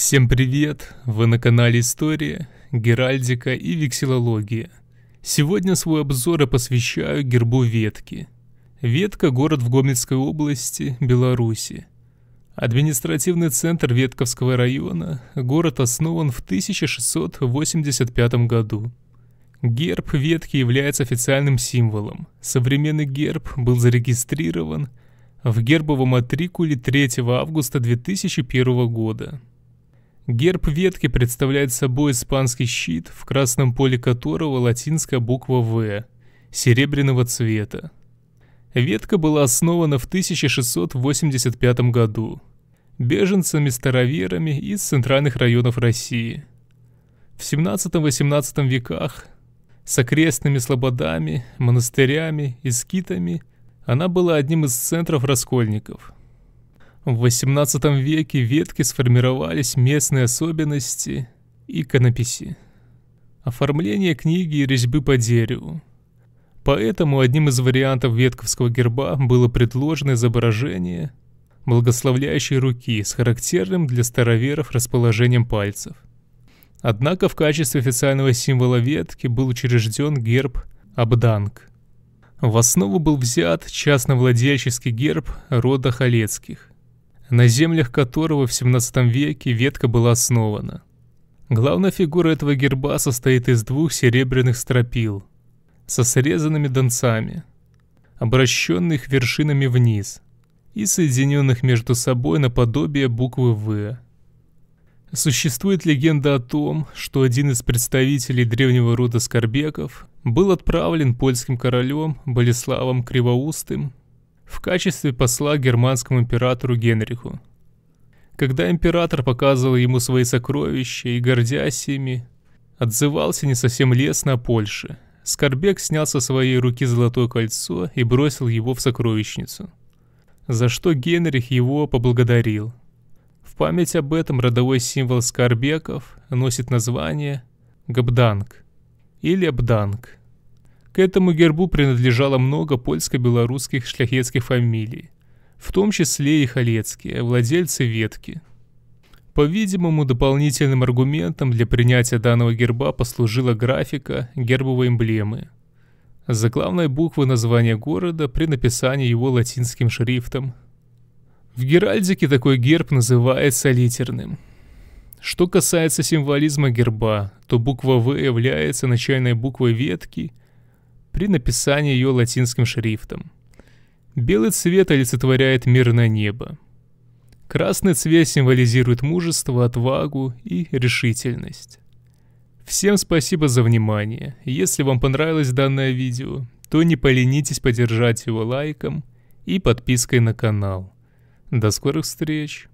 Всем привет! Вы на канале История, Геральдика и Вексилология. Сегодня свой обзор я посвящаю гербу Ветки. Ветка – город в Гомельской области, Беларуси. Административный центр Ветковского района, город основан в 1685 году. Герб Ветки является официальным символом. Современный герб был зарегистрирован в гербовом матрикуле 3 августа 2001 года. Герб Ветки представляет собой испанский щит, в красном поле которого латинская буква «В» серебряного цвета. Ветка была основана в 1685 году беженцами-староверами из центральных районов России. В 17-18 веках с окрестными слободами, монастырями и скитами она была одним из центров раскольников. В XVIII веке ветки сформировались местные особенности иконописи, оформление книги и резьбы по дереву. Поэтому одним из вариантов ветковского герба было предложено изображение благословляющей руки с характерным для староверов расположением пальцев. Однако в качестве официального символа ветки был учрежден герб Абданк. В основу был взят частновладельческий герб рода Халецких, на землях которого в 17 веке ветка была основана. Главная фигура этого герба состоит из двух серебряных стропил со срезанными донцами, обращенных вершинами вниз и соединенных между собой наподобие буквы «В». Существует легенда о том, что один из представителей древнего рода Скарбеков был отправлен польским королем Болеславом Кривоустым в качестве посла германскому императору Генриху. Когда император показывал ему свои сокровища и, гордясь ими, отзывался не совсем лестно о Польше, Скарбек снял со своей руки золотое кольцо и бросил его в сокровищницу, за что Генрих его поблагодарил. В память об этом родовой символ Скарбеков носит название Габданк или Абданк. К этому гербу принадлежало много польско-белорусских шляхетских фамилий, в том числе и халецкие, владельцы ветки. По-видимому, дополнительным аргументом для принятия данного герба послужила графика гербовой эмблемы заглавной буквы названия города при написании его латинским шрифтом. В геральдике такой герб называется литерным. Что касается символизма герба, то буква «В» является начальной буквой ветки при написании ее латинским шрифтом. Белый цвет олицетворяет мирное небо. Красный цвет символизирует мужество, отвагу и решительность. Всем спасибо за внимание. Если вам понравилось данное видео, то не поленитесь поддержать его лайком и подпиской на канал. До скорых встреч!